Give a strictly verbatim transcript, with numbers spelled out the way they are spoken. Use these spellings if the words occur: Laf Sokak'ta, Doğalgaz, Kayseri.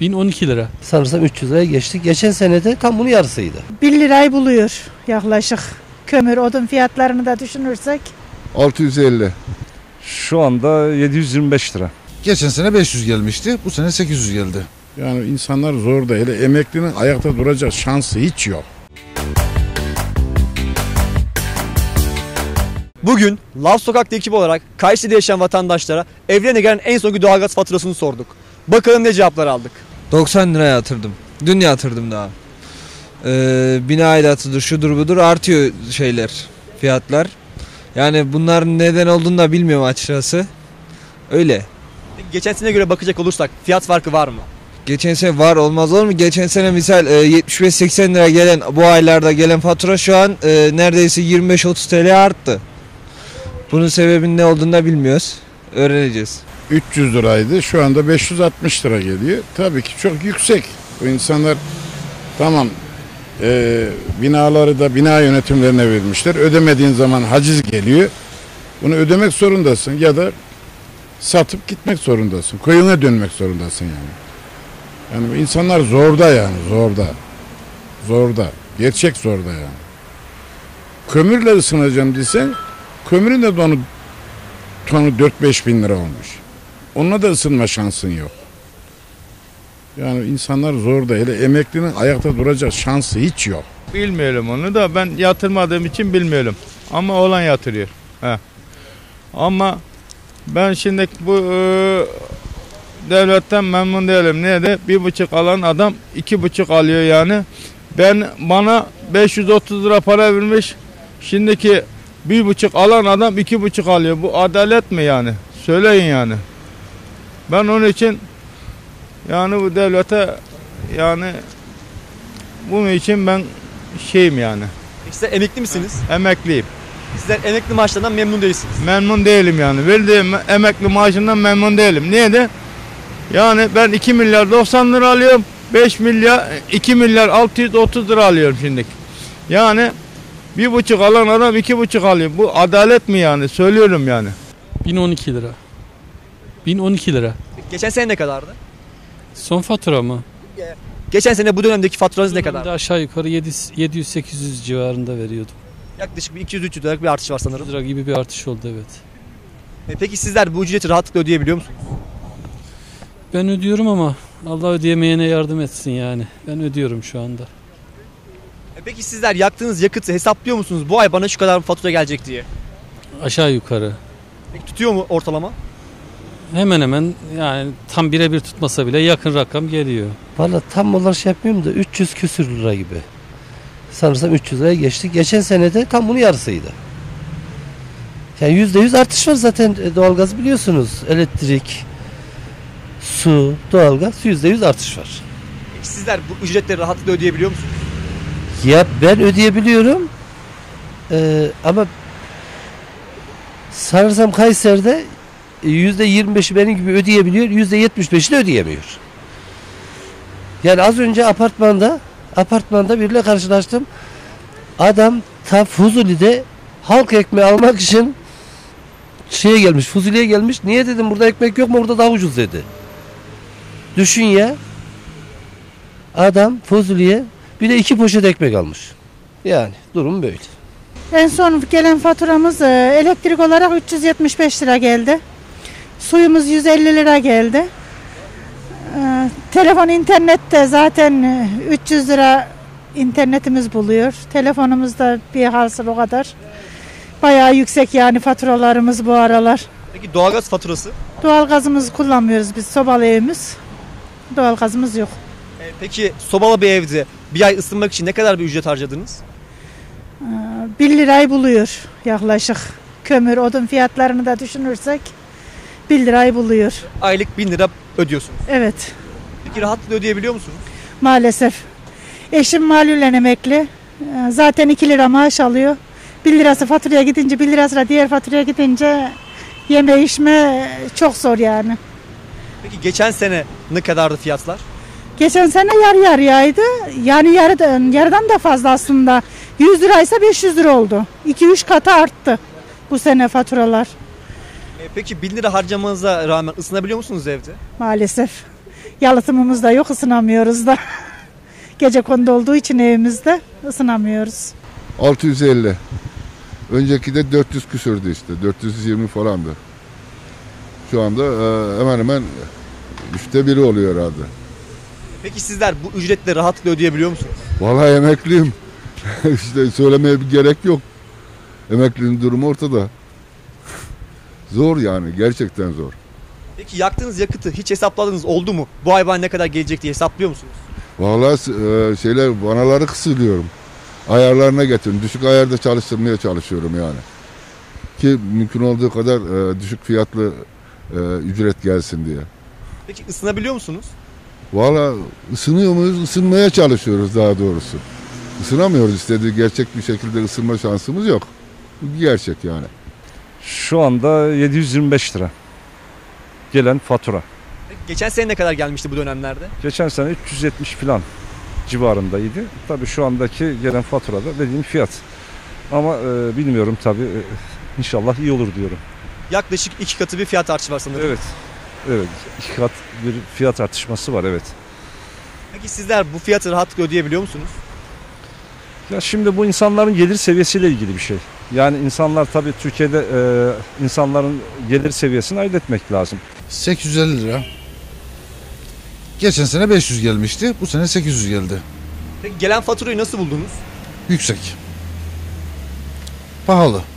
bin on iki lira. Sarımsak üç yüz liraya geçtik. Geçen senede tam bunun yarısıydı. bir lirayı buluyor yaklaşık. Kömür, odun fiyatlarını da düşünürsek. altı yüz elli. Şu anda yedi yüz yirmi beş lira. Geçen sene beş yüz gelmişti. Bu sene sekiz yüz geldi. Yani insanlar zorda. Hele emeklinin ayakta duracak şansı hiç yok. Bugün Laf Sokak'ta ekibi olarak Kayseri'de yaşayan vatandaşlara evlerine gelen en sonki doğalgaz faturasını sorduk. Bakalım ne cevaplar aldık. doksan liraya yatırdım. Dün yatırdım daha. Ee, bina aidatıdır, şudur budur, artıyor şeyler, fiyatlar. Yani bunların neden olduğunu da bilmiyorum açıkçası. Öyle. Geçen sene göre bakacak olursak fiyat farkı var mı? Geçen sene var, olmaz olur mu? Geçen sene misal yetmiş beş seksen lira gelen, bu aylarda gelen fatura şu an neredeyse yirmi beş otuz TL arttı. Bunun sebebinin ne olduğunu da bilmiyoruz. Öğreneceğiz. üç yüz liraydı. Şu anda beş yüz altmış lira geliyor. Tabii ki çok yüksek. O insanlar tamam e, binaları da bina yönetimlerine vermişler. Ödemediğin zaman haciz geliyor. Bunu ödemek zorundasın ya da satıp gitmek zorundasın. Koyuna dönmek zorundasın yani. Yani insanlar zorda yani zorda. Zorda. Gerçek zorda yani. Kömürle ısınacağım desen kömürün de tonu, tonu dört beş bin lira olmuş. Onunla da ısınma şansın yok. Yani insanlar zorda. Hele emeklinin ayakta duracak şansı hiç yok. Bilmiyorum onu da. Ben yatırmadığım için bilmiyorum. Ama olan yatırıyor. He. Ama ben şimdi bu e, devletten memnun değilim. Niye de bir buçuk alan adam iki buçuk alıyor yani. Ben bana beş yüz otuz lira para vermiş. Şimdiki bir buçuk alan adam iki buçuk alıyor. Bu adalet mi yani? Söyleyin yani. Ben onun için yani bu devlete yani bunun için ben şeyim yani. Peki siz emekli misiniz? Emekliyim. Sizler emekli maaşlarından memnun değilsiniz. Memnun değilim yani. Verdiğim emekli maaşından memnun değilim. Niye de? Yani ben iki milyar doksan lira alıyorum. iki milyar altı yüz otuz lira alıyorum şimdi. Yani bir buçuk alan adam iki buçuk alıyor. Bu adalet mi yani? Söylüyorum yani. bin on iki lira. bin on iki lira. Geçen sene ne kadardı? Son fatura mı? Geçen sene bu dönemdeki faturanız ne kadardı? Aşağı yukarı yedi yüz sekiz yüz civarında veriyordum. Yaklaşık iki yüz üç yüz liralık bir artış var sanırım. üç yüz lira gibi bir artış oldu, evet. E peki sizler bu ücreti rahatlıkla ödeyebiliyor musunuz? Ben ödüyorum ama Allah ödeyemeyene yardım etsin yani. Ben ödüyorum şu anda. E peki sizler yaktığınız yakıtı hesaplıyor musunuz? Bu ay bana şu kadar fatura gelecek diye. Aşağı yukarı. Peki tutuyor mu ortalama? Hemen hemen yani tam birebir tutmasa bile yakın rakam geliyor. Valla tam olarak şey yapmıyorum da üç yüz küsür lira gibi. Sanırsam üç yüz liraya geçtik. Geçen senede tam bunun yarısıydı. Yani yüzde yüz artış var zaten doğalgaz biliyorsunuz. Elektrik, su, doğalgaz yüzde yüz artış var. Peki sizler bu ücretleri rahatlıkla ödeyebiliyor musunuz? Ya ben ödeyebiliyorum ee, ama sanırsam Kayseri'de yüzde yirmi beşi benim gibi ödeyebiliyor, yüzde yetmiş beşi de ödeyemiyor. Yani az önce apartmanda, apartmanda biriyle karşılaştım. Adam ta Fuzuli'de halk ekmeği almak için şeye gelmiş, Fuzuli'ye gelmiş. Niye dedim burada ekmek yok mu, burada daha ucuz dedi. Düşün ya, adam Fuzuli'ye bir de iki poşet ekmek almış. Yani durum böyle. En son gelen faturamız elektrik olarak üç yüz yetmiş beş lira geldi. Suyumuz yüz elli lira geldi. Ee, telefon, internette zaten üç yüz lira internetimiz buluyor. Telefonumuzda bir hasıl o kadar. Bayağı yüksek yani faturalarımız bu aralar. Peki doğalgaz faturası? Doğalgazımızı kullanmıyoruz biz. Sobalı evimiz. Doğalgazımız yok. E, peki sobalı bir evde bir ay ısınmak için ne kadar bir ücret harcadınız? Ee, bir lirayı buluyor yaklaşık. Kömür, odun fiyatlarını da düşünürsek. bin lirayı buluyor. Aylık bin lira ödüyorsunuz. Evet. Peki rahatlıkla ödeyebiliyor musunuz? Maalesef. Eşim malulen emekli. Zaten iki lira maaş alıyor. bir lirası faturaya gidince, bir lirası diğer faturaya gidince yeme içme çok zor yani. Peki geçen sene ne kadardı fiyatlar? Geçen sene yarı yarıyaydı. Yani yarıdan, yarıdan da fazla aslında. yüz liraysa beş yüz lira oldu. iki üç katı arttı bu sene faturalar. Peki bin lira harcamanıza rağmen ısınabiliyor musunuz evde? Maalesef. Yalıtımımız da yok, ısınamıyoruz da. Gecekondu olduğu için evimizde ısınamıyoruz. altı yüz elli. Önceki de dört yüz küsürdü işte. dört yüz yirmi falandı. Şu anda hemen hemen üçte biri oluyor herhalde. Peki sizler bu ücretle rahatlıkla ödeyebiliyor musunuz? Vallahi emekliyim. İşte söylemeye bir gerek yok. Emeklinin durumu ortada. Zor yani, gerçekten zor. Peki yaktığınız yakıtı hiç hesapladınız oldu mu? Bu ay bana ne kadar gelecek diye hesaplıyor musunuz? Vallahi e, şeyler, vanaları kısılıyorum. Ayarlarına getirin. Düşük ayarda çalıştırmaya çalışıyorum yani. Ki mümkün olduğu kadar e, düşük fiyatlı e, ücret gelsin diye. Peki ısınabiliyor musunuz? Vallahi ısınıyor muyuz? Isınmaya çalışıyoruz daha doğrusu. Isınamıyoruz, istediği gerçek bir şekilde ısınma şansımız yok. Bu gerçek yani. Şu anda yedi yüz yirmi beş lira gelen fatura. Geçen sene ne kadar gelmişti bu dönemlerde? Geçen sene üç yüz yetmiş falan civarındaydı. Tabii şu andaki gelen faturada dediğim fiyat. Ama e, bilmiyorum tabii. E, inşallah iyi olur diyorum. Yaklaşık iki katı bir fiyat artışı var sanırım. Evet. Evet. İki kat bir fiyat artışması var, evet. Peki sizler bu fiyatı rahatlıkla ödeyebiliyor musunuz? Ya şimdi bu insanların gelir seviyesiyle ilgili bir şey. Yani insanlar tabii Türkiye'de e, insanların gelir seviyesini ayırt etmek lazım. sekiz yüz elli lira. Geçen sene beş yüz gelmişti. Bu sene sekiz yüz geldi. Peki gelen faturayı nasıl buldunuz? Yüksek. Pahalı.